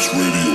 Dreams Radio.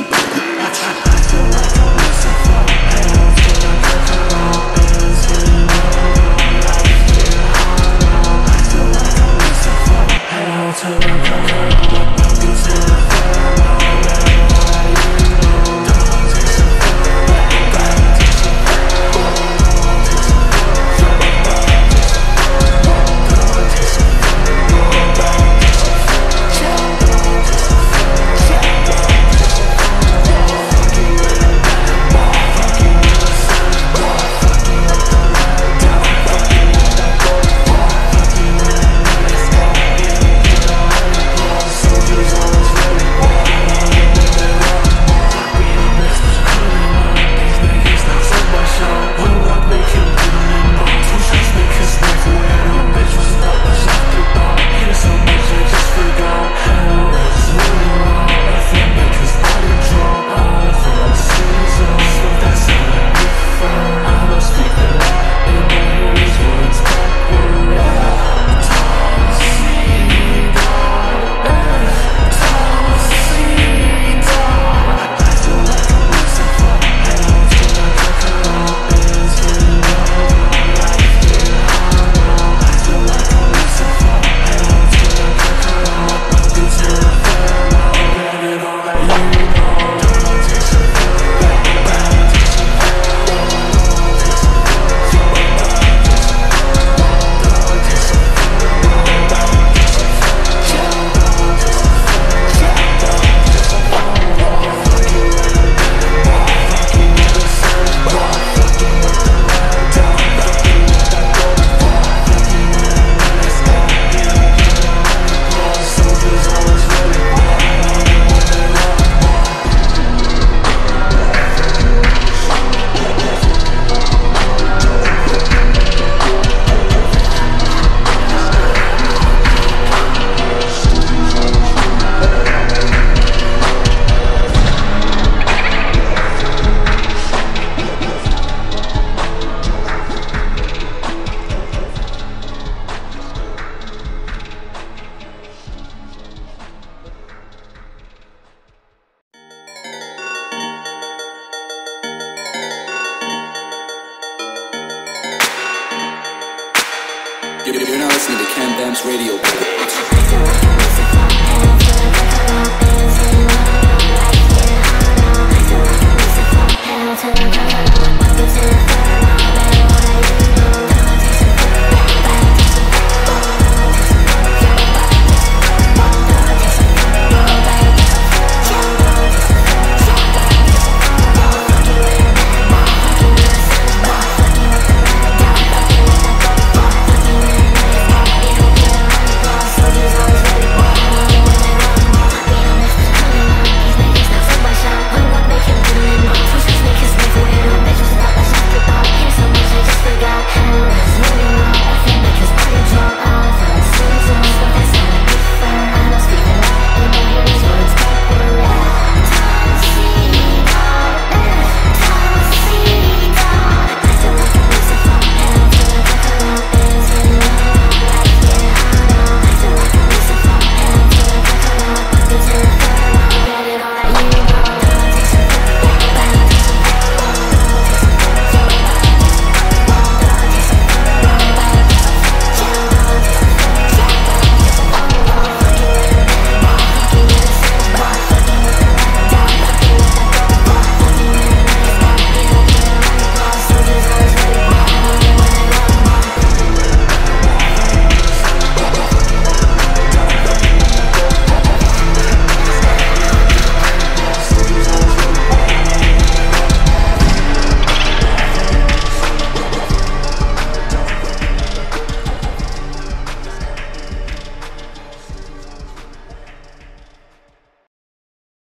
You're now listening to Cam Bam's Radio.